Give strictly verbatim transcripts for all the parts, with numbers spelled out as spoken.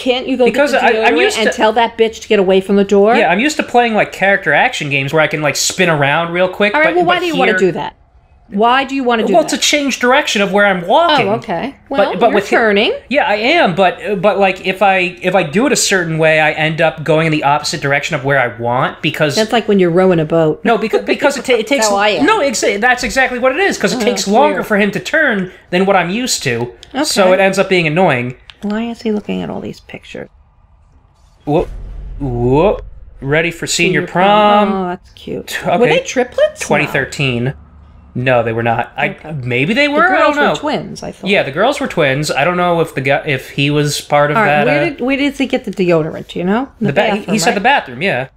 Can't you go because get the I, I'm used and to, tell that bitch to get away from the door? Yeah, I'm used to playing like character action games where I can like spin around real quick. All right, but, well, why but do you here... want to do that? Why do you want to do well, that? Well, to change direction of where I'm walking. Oh, okay. Well, but, but you're with turning. Him, yeah, I am, but but like if I if I do it a certain way, I end up going in the opposite direction of where I want because that's like when you're rowing a boat. No, because because it, ta it takes. That's how I am. No, ex that's exactly what it is because it oh, takes longer weird. for him to turn than what I'm used to. Okay. So it ends up being annoying. Why is he looking at all these pictures? Whoop, whoop! Ready for senior, senior prom. prom? Oh, that's cute. Okay. Were they triplets? twenty thirteen. No. No, they were not. I okay. Maybe they were. The girls I don't know. Were twins, I thought. Yeah, the girls were twins. I don't know if the guy, if he was part of All right, that. Where, uh, did, where did he get the deodorant? You know, the, the ba bathroom, he said right? the bathroom. Yeah.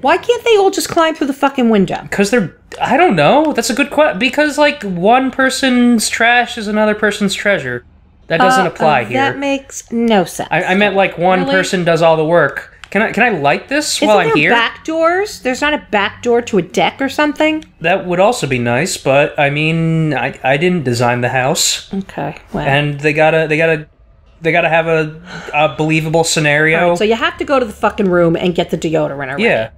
Why can't they all just climb through the fucking window? Because they're. I don't know. That's a good question. Because like one person's trash is another person's treasure. That doesn't uh, apply uh, here. That makes no sense. I, I meant like one really? person does all the work. Can I can I light this Isn't while I'm there here? Back doors? There's not a back door to a deck or something? That would also be nice, but I mean, I I didn't design the house. Okay. Wow. And they gotta they gotta they gotta have a, a believable scenario. Right, so you have to go to the fucking room and get the deodorant already. Yeah.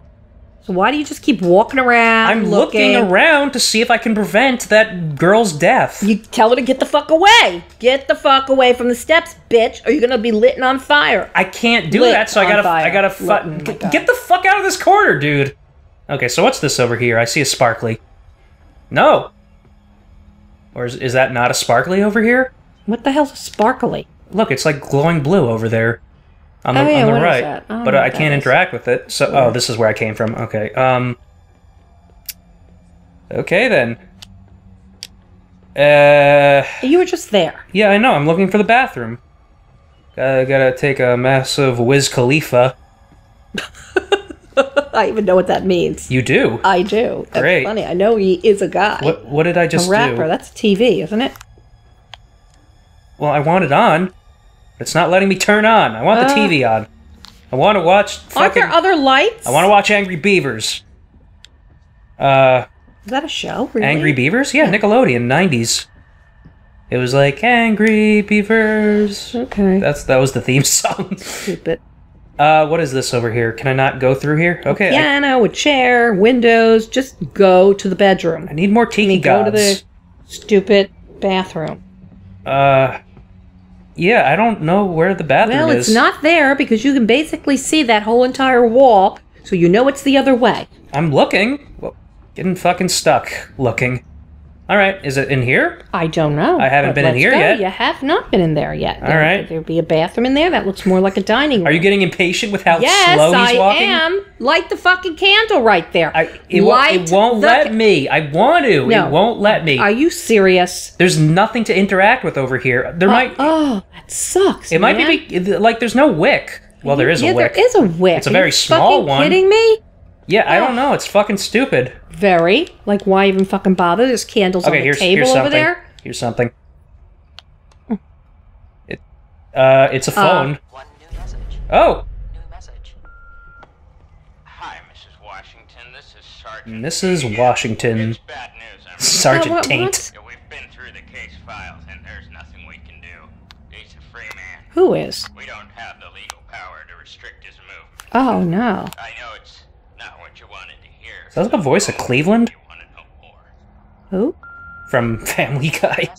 So why do you just keep walking around? I'm looking. looking around to see if I can prevent that girl's death. You tell her to get the fuck away. Get the fuck away from the steps, bitch, or you're gonna be lit and on fire. I can't do lit that, so I gotta, fire. I gotta fu get, get the fuck out of this corner, dude. Okay, so what's this over here? I see a sparkly. No. Or is is that not a sparkly over here? What the hell's a sparkly? Look, it's like glowing blue over there. On the, oh, yeah, on the right, I but I can't is. interact with it. So, yeah. oh, this is where I came from. Okay. Um. Okay then. Uh. You were just there. Yeah, I know. I'm looking for the bathroom. I gotta take a massive Wiz Khalifa. I even know what that means. You do. I do. That's Great. Funny. I know he is a guy. What? What did I just do? A rapper. Do? That's T V, isn't it? Well, I want it on. It's not letting me turn on. I want uh, the T V on. I want to watch fucking... Aren't there other lights? I want to watch Angry Beavers. Uh... Is that a show, really? Angry Beavers? Yeah, yeah. Nickelodeon, nineties. It was like, Angry Beavers. Okay. That's That was the theme song. Stupid. Uh, what is this over here? Can I not go through here? Okay. Piano, I, a chair, windows. Just go to the bedroom. I need more tiki gods. Go to the stupid bathroom. Uh... Yeah, I don't know where the bathroom is. Well, it's is. not there because you can basically see that whole entire wall, so you know it's the other way. I'm looking. Well, getting fucking stuck looking. All right, is it in here? I don't know. I haven't been in here go. yet. You have not been in there yet. All there, right. There'd be a bathroom in there. That looks more like a dining room. Are you getting impatient with how yes, slow he's I walking? Yes, I am. Light the fucking candle right there. I, it, Light it won't the let me. I want to. No. It won't let me. Are you serious? There's nothing to interact with over here. There uh, might... Oh, that sucks, It man. might be... Like, there's no wick. Well, you, there is yeah, a wick. there is a wick. It's a Are very you small one. Are you kidding me? Yeah, oh. I don't know. It's fucking stupid. Very. Like, why even fucking bother? There's candles okay, on the here's, table here's over there. Here's something. It, uh, it's a phone. Uh, One new message. Oh! New message. Hi, Missus Washington. This is Sergeant. Missus Washington. It's bad news. I'm Sergeant what, what, Taint. What? We've been through the case files, and there's nothing we can do. He's a free man. Who is? We don't have the legal power to restrict his move. Oh, no. I know it's... Is that the voice of Cleveland? Who? From Family Guy.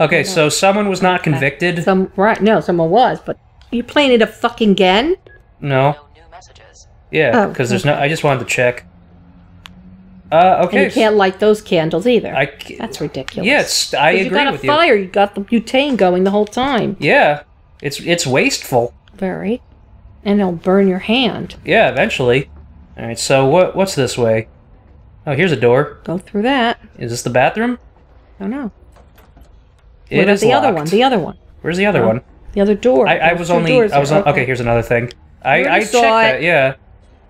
Okay, so someone was not convicted. Some right? No, someone was. But are you playing it a fucking again? No. Yeah, because oh, there's okay. no. I just wanted to check. Uh, okay. And you can't light those candles either. I. That's ridiculous. Yes, I agree with you. You got a fire. You got the butane going the whole time. Yeah, it's it's wasteful. Very, and it'll burn your hand. Yeah, eventually. All right, so what what's this way? Oh, here's a door. Go through that. Is this the bathroom? I don't know. It what is the locked. other one. The other one. Where's the other oh, one? The other door. I, I was only. I was on, okay. okay. Here's another thing. I, I checked it. that. Yeah.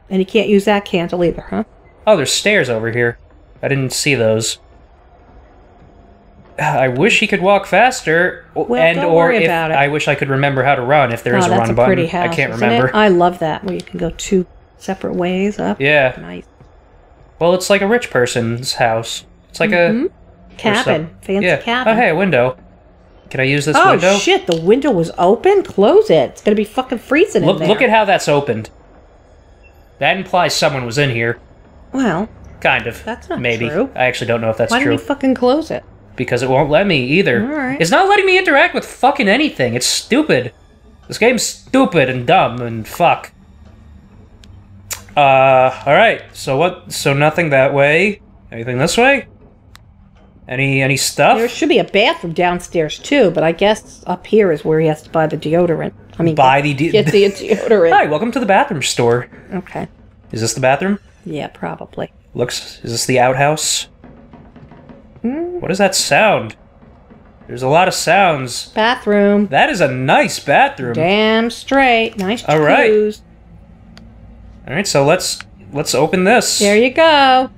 And you can't use that candle either, huh? Oh, there's stairs over here. I didn't see those. I wish he could walk faster, well, and don't or worry if, about it. I wish I could remember how to run if there oh, is a that's run a button. Pretty house, I can't remember. It? I love that where you can go two. Separate ways up. Yeah. Nice. Well, it's like a rich person's house. It's like mm-hmm. a... Cabin. Fancy yeah. cabin. Oh, hey, a window. Can I use this oh, window? Oh shit, the window was open? Close it. It's gonna be fucking freezing look, in there. Look at how that's opened. That implies someone was in here. Well. Kind of. That's not maybe. True. I actually don't know if that's Why true. Why didn't you fucking close it? Because it won't let me either. Alright. It's not letting me interact with fucking anything. It's stupid. This game's stupid and dumb and fuck. Uh, alright. So what? So nothing that way? Anything this way? Any any stuff? There should be a bathroom downstairs too, but I guess up here is where he has to buy the deodorant. I mean, buy the de get the deodorant. Hi, welcome to the bathroom store. Okay. Is this the bathroom? Yeah, probably. Looks. Is this the outhouse? Mm. What is that sound? There's a lot of sounds. Bathroom. That is a nice bathroom. Damn straight. Nice jacuzzi. All right. All right. So let's let's open this. There you go.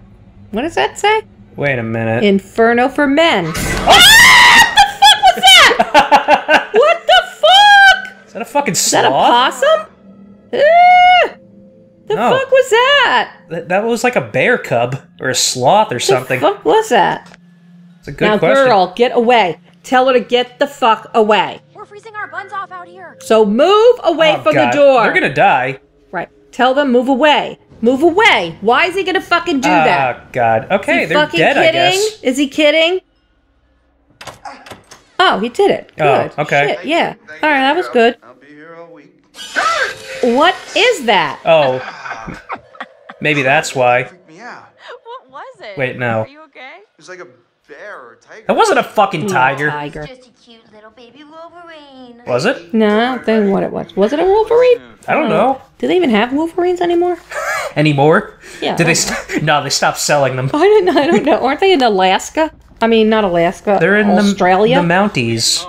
What does that say? Wait a minute. Inferno for men. Oh. Ah! What the fuck was that? What the fuck? Is that a fucking sloth? Is that a possum? Ah! The no. fuck was that? Th that was like a bear cub or a sloth or something. What the fuck was that? It's a good now, question. Now, girl, get away. Tell her to get the fuck away. We're freezing our buns off out here. So move away oh, from God. the door. They're gonna die. Right. Tell them move away. Move away! Why is he gonna fucking do uh, that? Oh, God. Okay, they're dead, kidding? I guess. Is he kidding? Oh, he did it. Good. Oh, okay. Shit, yeah. All right, that was good. I'll be here all week. What is that? Oh. Maybe that's why. What was it? Wait, no. Are you okay? It was like a bear or a tiger. That wasn't a fucking tiger. No, tiger. It was just a cute little baby wolverine. Was it? No, I don't think what it was. Was it a wolverine? I don't know. Do they even have wolverines anymore? Anymore? Yeah. Did they? St no, they stopped selling them. I don't know. I don't know. Aren't they in Alaska? I mean, not Alaska. They're in Australia. The, the Mounties.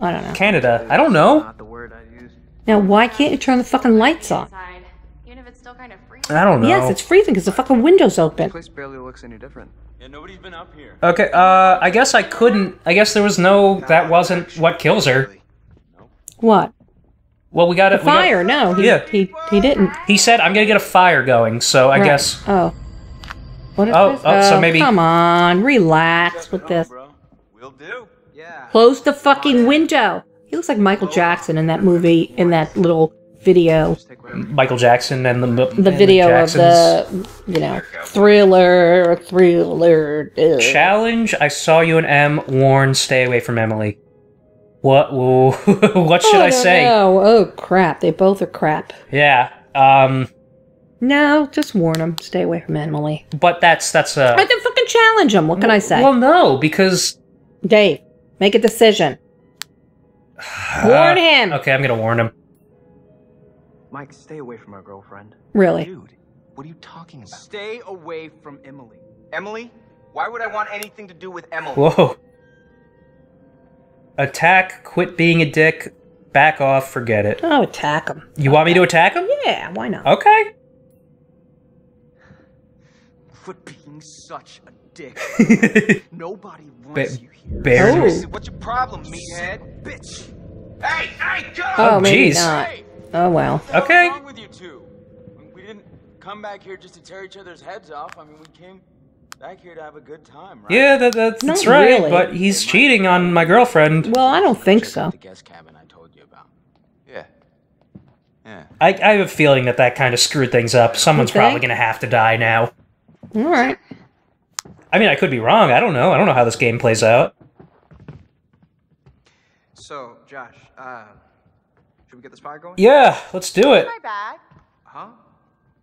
I don't know. Canada. I don't know. Now, why can't you turn the fucking lights on? I don't know. Yes, it's freezing because the fucking window's open. This place barely looks any different. Yeah, nobody's been up here. Okay. Uh, I guess I couldn't. I guess there was no. That wasn't what kills her. What? Well, we got a fire. Got, no, he, yeah. he he didn't. He said, "I'm gonna get a fire going." So I right. guess. Oh. What is oh, this? Oh, so maybe. Come on, relax with this. We'll do. Yeah. Close the fucking window. He looks like Michael Jackson in that movie, in that little video. Michael Jackson and the the and video the of the you know thriller thriller ugh. Challenge. I saw you and M. Warn, stay away from Emily. What what should I, I say? Know. Oh, crap. They both are crap. Yeah. Um. No, just warn them. Stay away from Emily. But that's... that's uh, I can fucking challenge them. What can I say? Well, no, because... Dave, make a decision. Warn him. Okay, I'm going to warn him. Mike, stay away from our girlfriend. Really? Dude, what are you talking about? Stay away from Emily. Emily? Why would I want anything to do with Emily? Whoa. Attack, quit being a dick, back off, forget it. Oh, attack him. You want me to attack him? Yeah, why not? Okay. Quit being such a dick. Nobody wants you here. Barely. What's your problem, meathead? Bitch. Hey, hey, go! Oh, jeez. Oh, well. Okay. What's wrong with you two? We didn't come back here just to tear each other's heads off. I mean, we came... back here to have a good time, right? Yeah, that, that, that's Not right, really. But he's cheating on my girlfriend. Well, I don't think so. The guest cabin I told you about. Yeah. Yeah. I, I have a feeling that that kind of screwed things up. Someone's okay. probably going to have to die now. All right. I mean, I could be wrong. I don't know. I don't know how this game plays out. So, Josh, uh, should we get this fire going? Yeah, let's do it. My bag. Huh?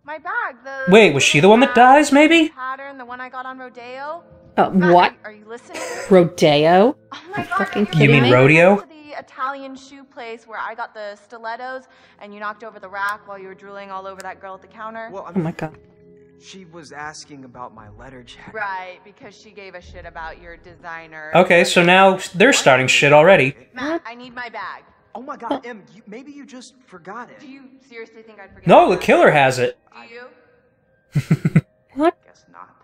My bag, the Wait, was she the one that dies, maybe? Pattern, the one I got on Rodeo. Uh, what? Are you listening? Rodeo? Oh my God, fucking kidding me? You mean Rodeo? To the Italian shoe place where I got the stilettos and you knocked over the rack while you were drooling all over that girl at the counter. Well, I mean, oh my God. She was asking about my letter jacket. Right, because she gave a shit about your designer. Okay, so now they're starting shit already. Matt, I need my bag. Oh my God, what? Em, you, maybe you just forgot it. Do you seriously think I'd forget it? No, the killer has it. Do you? What? Guess not.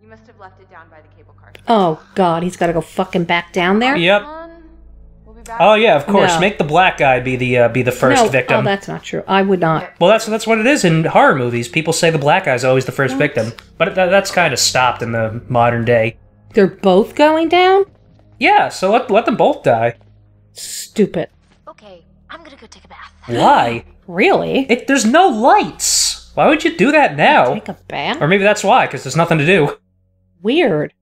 You must have left it down by the cable car. Oh God, he's got to go fucking back down there. Yep. We'll be back. Oh yeah, of course. No. Make the black guy be the uh, be the first no. victim. Oh, that's not true. I would not. Well, that's that's what it is in horror movies. People say the black guy's always the first what? victim, but that, that's kind of stopped in the modern day. They're both going down. Yeah, so let, let them both die. Stupid. Okay, I'm gonna go take a bath. Why? Really? It, there's no lights! Why would you do that now? Take a bath? Or maybe that's why, because there's nothing to do. Weird.